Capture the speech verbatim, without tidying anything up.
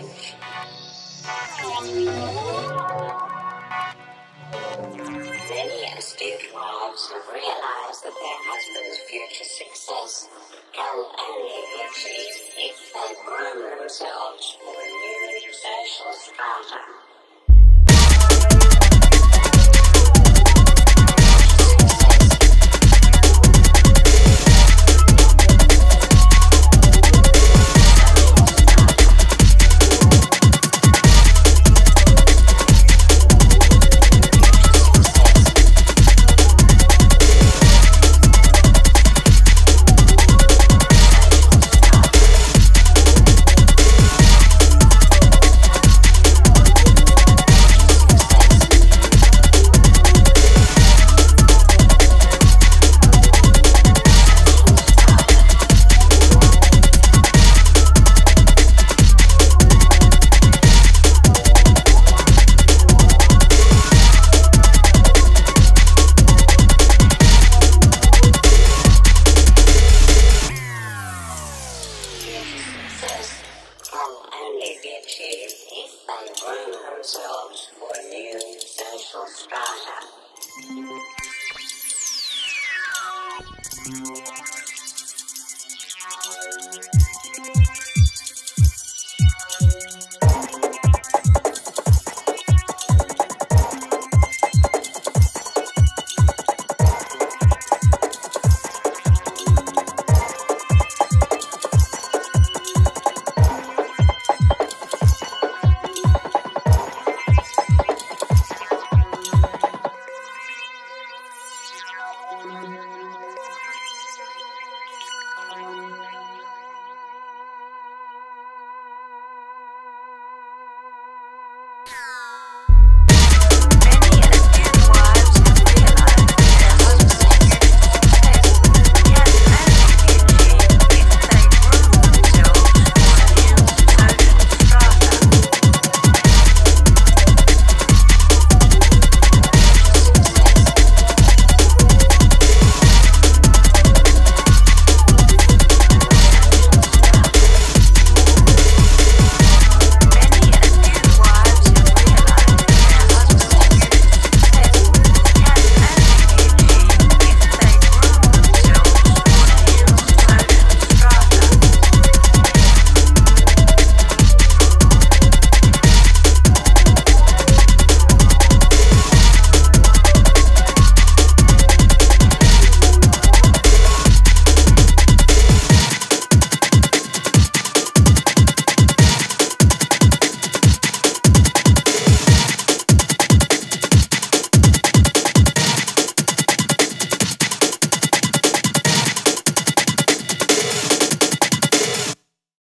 Many astute wives have realized that their husband's future success can only be achieved if they groom themselves for a new social strata.